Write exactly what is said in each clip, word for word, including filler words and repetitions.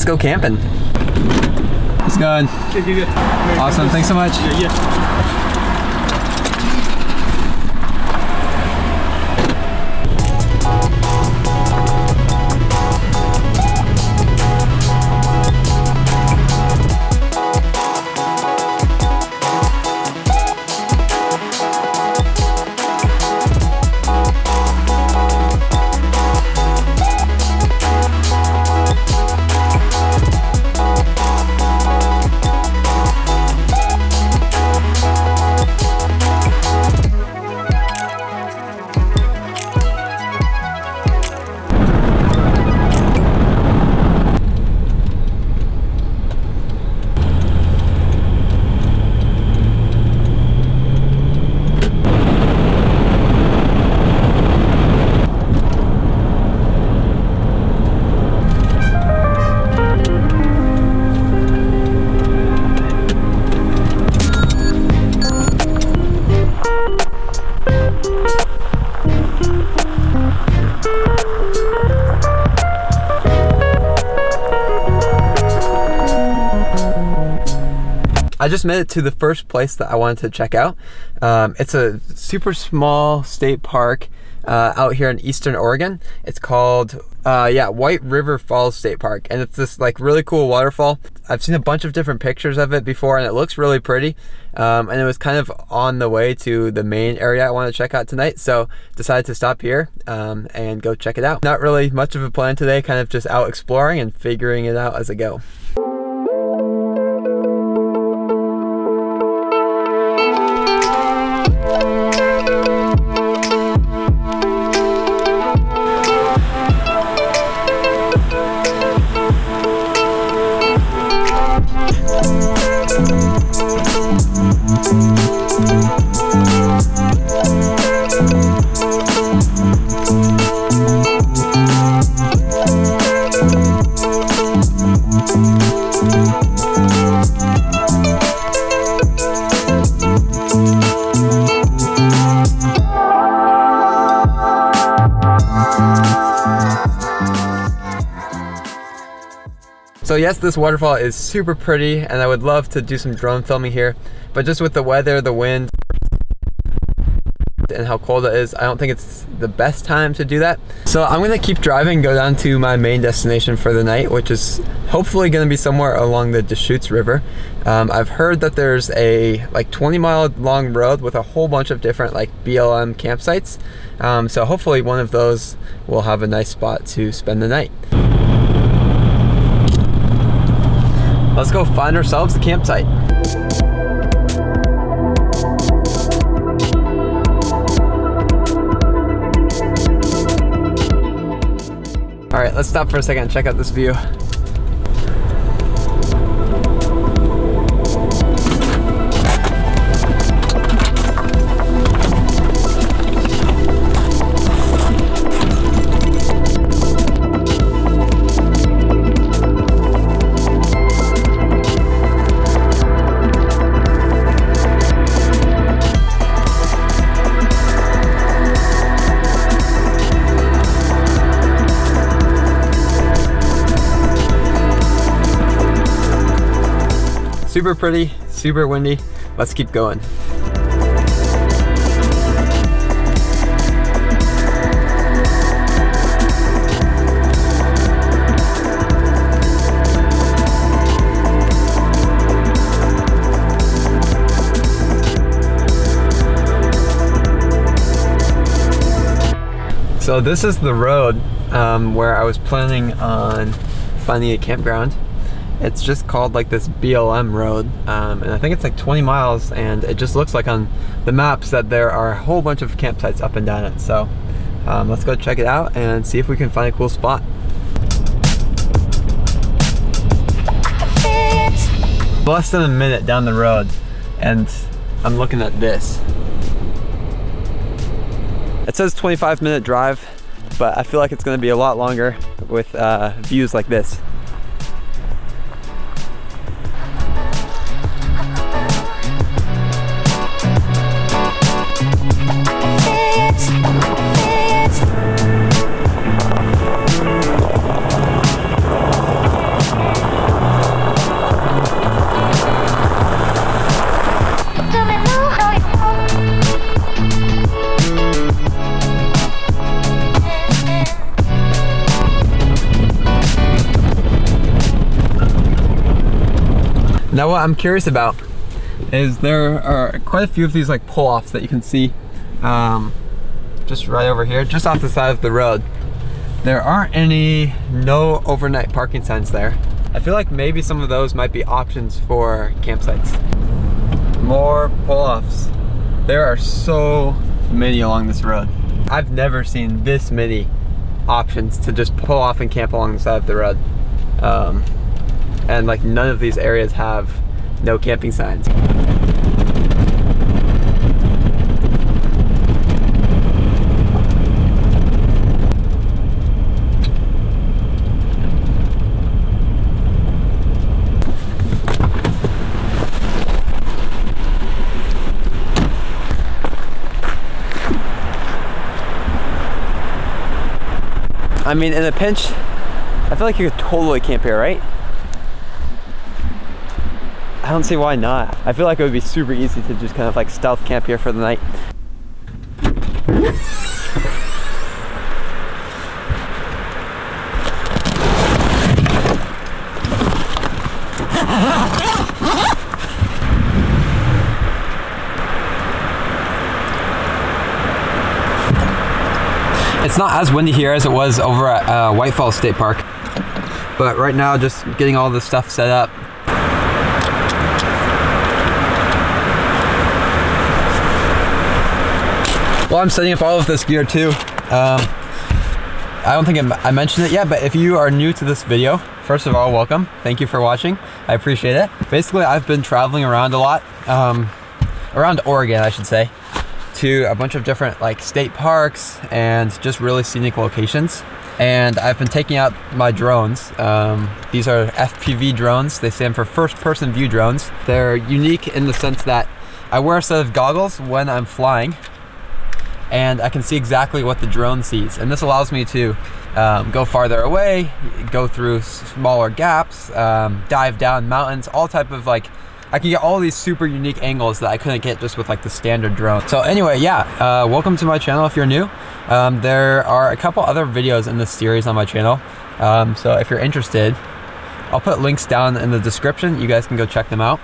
let's go camping. It's going. Good, good, good. Awesome. Thanks so much. Yeah, yeah. I just made it to the first place that I wanted to check out. Um, it's a super small state park uh, out here in Eastern Oregon. It's called, uh, yeah, White River Falls State Park. And it's this like really cool waterfall. I've seen a bunch of different pictures of it before and it looks really pretty. Um, and it was kind of on the way to the main area I want to check out tonight. So decided to stop here um, and go check it out. Not really much of a plan today, kind of just out exploring and figuring it out as I go. So yes, this waterfall is super pretty and I would love to do some drone filming here, but just with the weather, the wind, and how cold it is, I don't think it's the best time to do that. So I'm gonna keep driving and go down to my main destination for the night, which is hopefully gonna be somewhere along the Deschutes River. Um, I've heard that there's a like twenty mile long road with a whole bunch of different like B L M campsites. Um, so hopefully one of those will have a nice spot to spend the night. Let's go find ourselves a campsite. All right, let's stop for a second and check out this view. Super pretty, super windy. Let's keep going. So this is the road um, where I was planning on finding a campground. It's just called like this B L M road, um, and I think it's like twenty miles, and it just looks like on the maps that there are a whole bunch of campsites up and down it. So um, let's go check it out and see if we can find a cool spot. Less than a minute down the road and I'm looking at this. It says twenty-five minute drive, but I feel like it's gonna be a lot longer with uh, views like this. Now what I'm curious about is there are quite a few of these like pull-offs that you can see um, just right over here, just off the side of the road. There aren't any no overnight parking signs there. I feel like maybe some of those might be options for campsites. More pull-offs. There are so many along this road. I've never seen this many options to just pull off and camp along the side of the road. Um, and like none of these areas have no camping signs. I mean, in a pinch, I feel like you could totally camp here, right? I don't see why not. I feel like it would be super easy to just kind of like stealth camp here for the night. It's not as windy here as it was over at uh, White Falls State Park, but right now just getting all this stuff set up. Well, I'm setting up all of this gear too. Um, I don't think I mentioned it yet, but if you are new to this video, first of all, welcome. Thank you for watching. I appreciate it. Basically, I've been traveling around a lot, um, around Oregon, I should say, to a bunch of different like state parks and just really scenic locations. And I've been taking out my drones. Um, these are F P V drones. They stand for first person view drones. They're unique in the sense that I wear a set of goggles when I'm flying, and I can see exactly what the drone sees. And this allows me to um, go farther away, go through smaller gaps, um, dive down mountains, all type of like, I can get all these super unique angles that I couldn't get just with like the standard drone. So anyway, yeah, uh, welcome to my channel if you're new. Um, there are a couple other videos in this series on my channel. Um, so if you're interested, I'll put links down in the description. You guys can go check them out.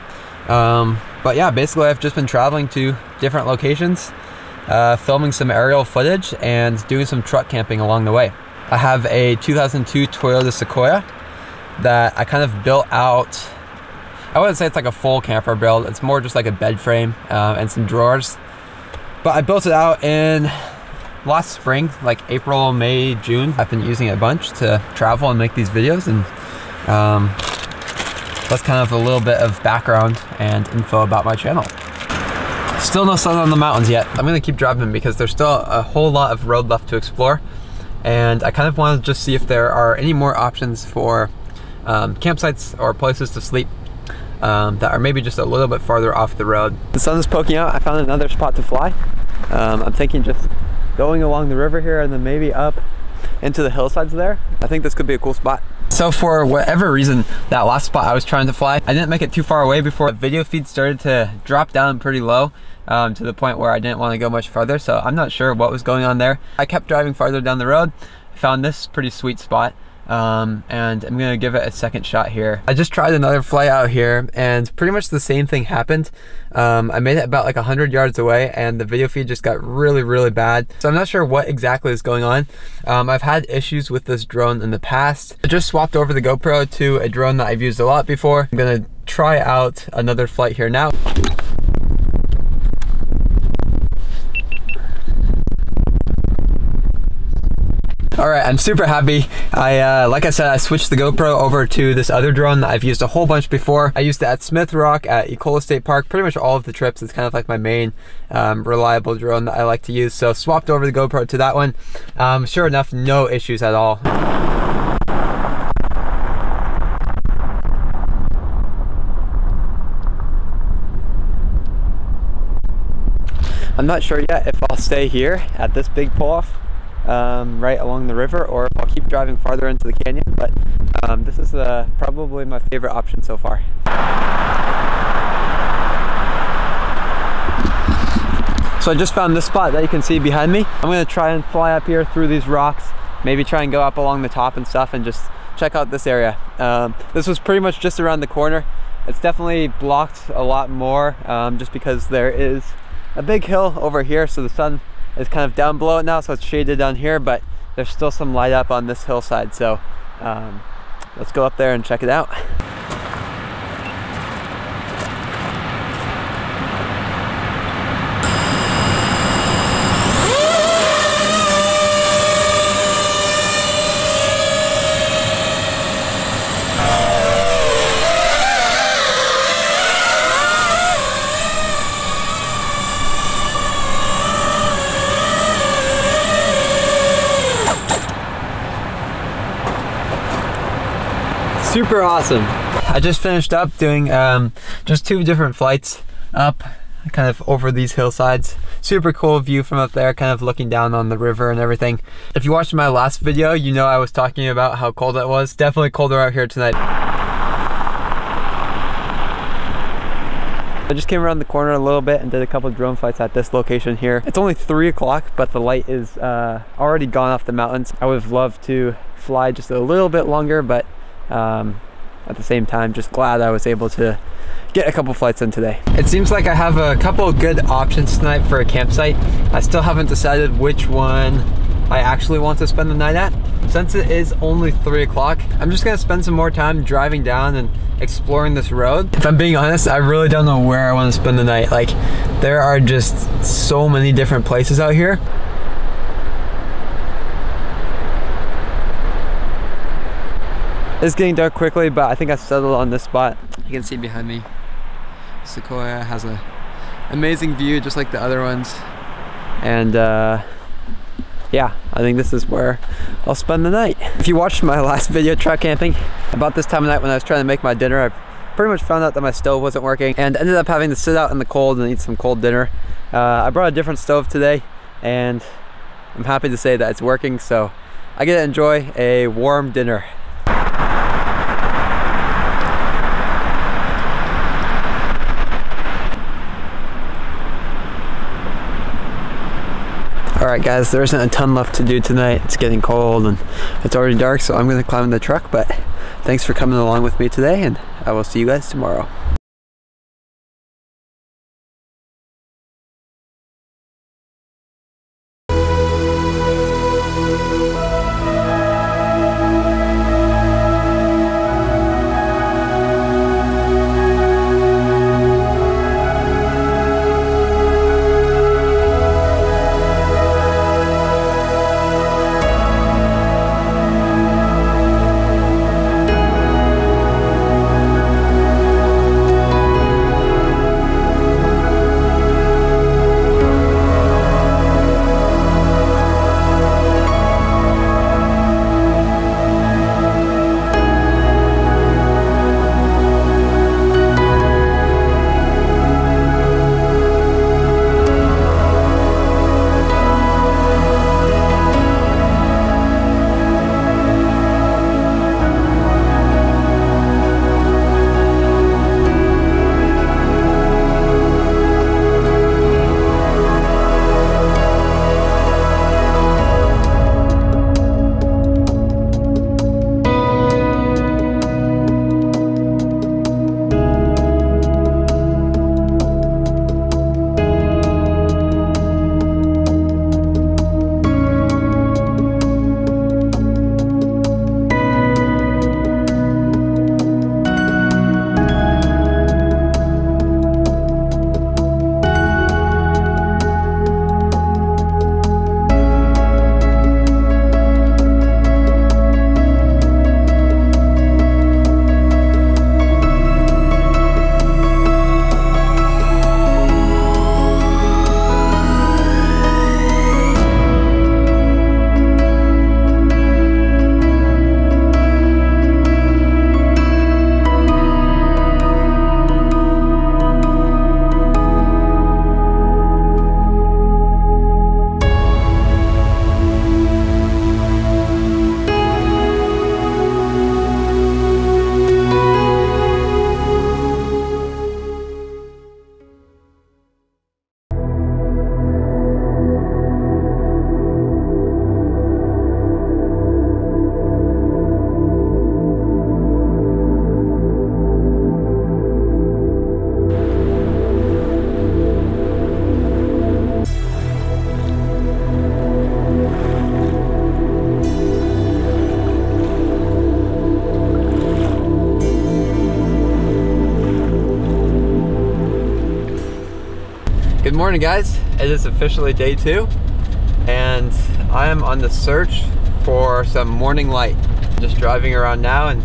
Um, but yeah, basically I've just been traveling to different locations, Uh, filming some aerial footage and doing some truck camping along the way. I have a two thousand two Toyota Sequoia that I kind of built out. I wouldn't say it's like a full camper build. It's more just like a bed frame uh, and some drawers. But I built it out in last spring, like April, May, June. I've been using it a bunch to travel and make these videos, and um, that's kind of a little bit of background and info about my channel. Still no sun on the mountains yet. I'm gonna keep driving because there's still a whole lot of road left to explore, and I kind of want to just see if there are any more options for um, campsites or places to sleep um, that are maybe just a little bit farther off the road. The sun is poking out. I found another spot to fly. Um, I'm thinking just going along the river here and then maybe up into the hillsides there. I think this could be a cool spot. So for whatever reason, that last spot I was trying to fly, I didn't make it too far away before the video feed started to drop down pretty low, um, to the point where I didn't want to go much farther, so I'm not sure what was going on there. I kept driving farther down the road, found this pretty sweet spot, um, and I'm gonna give it a second shot here. I just tried another flight out here, and pretty much the same thing happened. Um, I made it about like a hundred yards away, and the video feed just got really, really bad. So I'm not sure what exactly is going on. Um, I've had issues with this drone in the past. I just swapped over the GoPro to a drone that I've used a lot before. I'm gonna try out another flight here now. All right, I'm super happy. I, uh, like I said, I switched the GoPro over to this other drone that I've used a whole bunch before. I used it at Smith Rock, at Ecola State Park, pretty much all of the trips. It's kind of like my main um, reliable drone that I like to use. So swapped over the GoPro to that one. Um, sure enough, no issues at all. I'm not sure yet if I'll stay here at this big pull-off, Um, right along the river, or I'll keep driving farther into the canyon, but um, this is uh, probably my favorite option so far. So I just found this spot that you can see behind me. I'm gonna try and fly up here through these rocks, maybe try and go up along the top and stuff and just check out this area. Um, this was pretty much just around the corner. It's definitely blocked a lot more um, just because there is a big hill over here, so the sun is kind of down below it now, so it's shaded down here, but there's still some light up on this hillside, so um, let's go up there and check it out. Super awesome. I just finished up doing um, just two different flights up kind of over these hillsides. Super cool view from up there, kind of looking down on the river and everything. If you watched my last video, you know I was talking about how cold it was. Definitely colder out here tonight. I just came around the corner a little bit and did a couple drone flights at this location here. It's only three o'clock, but the light is uh, already gone off the mountains. I would have loved to fly just a little bit longer, but Um, at the same time, just glad I was able to get a couple flights in today. It seems like I have a couple of good options tonight for a campsite. I still haven't decided which one I actually want to spend the night at. Since it is only three o'clock, I'm just gonna spend some more time driving down and exploring this road. If I'm being honest, I really don't know where I want to spend the night. Like, there are just so many different places out here. It's getting dark quickly, but I think I settled on this spot. You can see behind me, Sequoia has an amazing view just like the other ones. And uh, yeah, I think this is where I'll spend the night. If you watched my last video, truck camping, about this time of night when I was trying to make my dinner, I pretty much found out that my stove wasn't working and ended up having to sit out in the cold and eat some cold dinner. Uh, I brought a different stove today and I'm happy to say that it's working, so I get to enjoy a warm dinner. Alright guys, there isn't a ton left to do tonight. It's getting cold and it's already dark, so I'm gonna climb in the truck, but thanks for coming along with me today and I will see you guys tomorrow. morning, guys. It is officially day two, and I am on the search for some morning light. Just driving around now and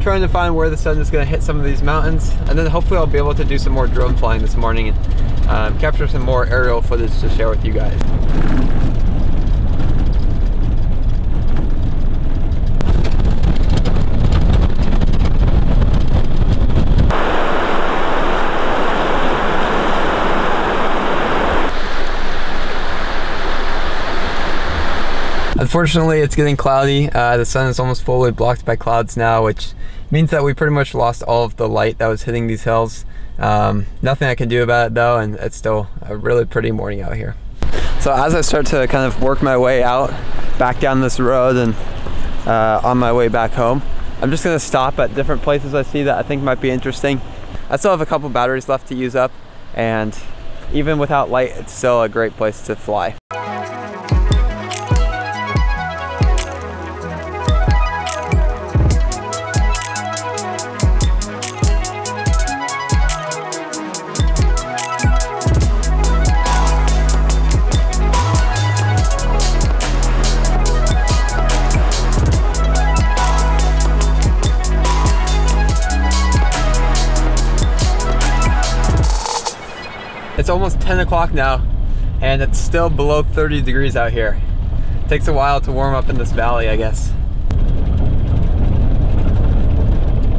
trying to find where the sun is going to hit some of these mountains, and then hopefully I'll be able to do some more drone flying this morning and um, capture some more aerial footage to share with you guys. Unfortunately, it's getting cloudy. Uh, the sun is almost fully blocked by clouds now, which means that we pretty much lost all of the light that was hitting these hills. Um, nothing I can do about it though, and it's still a really pretty morning out here. So as I start to kind of work my way out, back down this road and uh, on my way back home, I'm just gonna stop at different places I see that I think might be interesting. I still have a couple batteries left to use up, and even without light, it's still a great place to fly. It's almost ten o'clock now, and it's still below thirty degrees out here. It takes a while to warm up in this valley, I guess.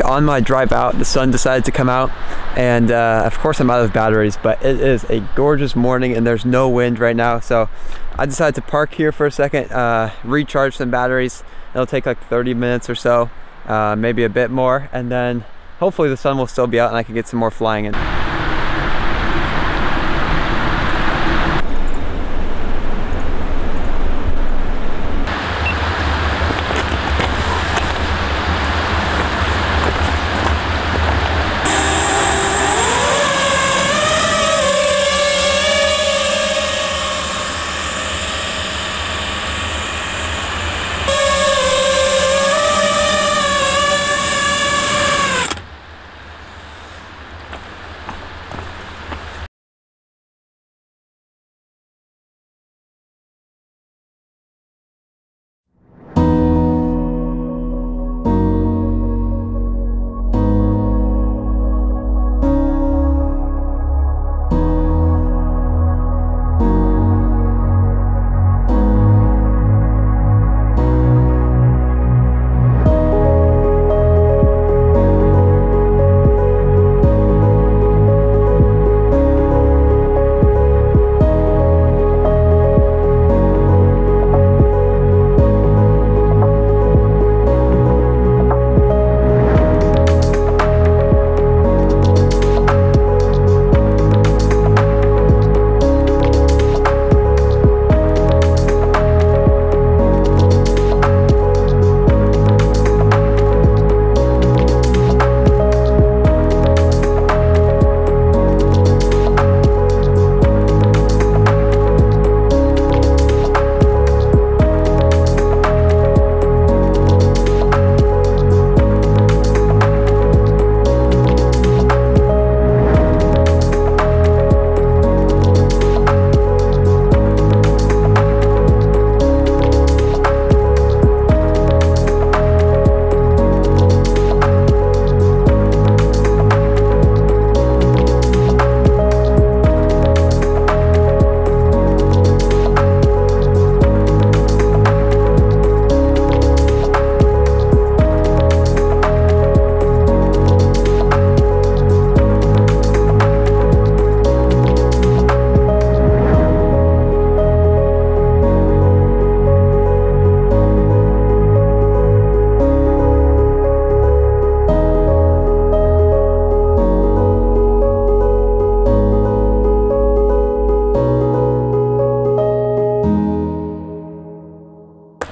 On my drive out, the sun decided to come out, and uh, of course I'm out of batteries, but it is a gorgeous morning and there's no wind right now, so I decided to park here for a second, uh, recharge some batteries. It'll take like thirty minutes or so, uh, maybe a bit more, and then hopefully the sun will still be out and I can get some more flying in.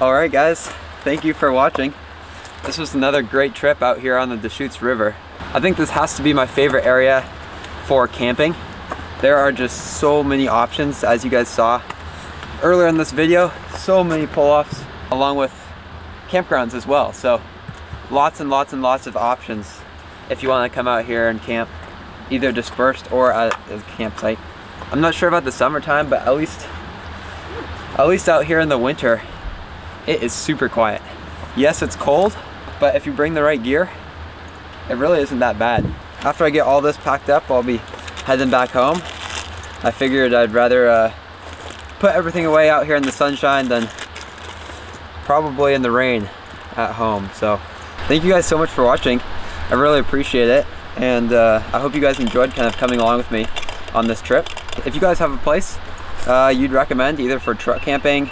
Alright guys, thank you for watching. This was another great trip out here on the Deschutes River. I think this has to be my favorite area for camping. There are just so many options, as you guys saw earlier in this video, so many pull-offs along with campgrounds as well. So lots and lots and lots of options if you want to come out here and camp, either dispersed or at a campsite. I'm not sure about the summertime, but at least at least out here in the winter, it is super quiet. Yes, it's cold, but if you bring the right gear, it really isn't that bad. After I get all this packed up, I'll be heading back home. I figured I'd rather uh, put everything away out here in the sunshine than probably in the rain at home. So thank you guys so much for watching. I really appreciate it. And uh, I hope you guys enjoyed kind of coming along with me on this trip. If you guys have a place uh, you'd recommend either for truck camping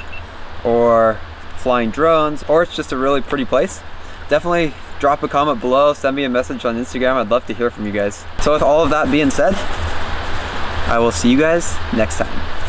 or flying drones, or it's just a really pretty place, definitely drop a comment below, send me a message on Instagram. I'd love to hear from you guys. So with all of that being said, I will see you guys next time.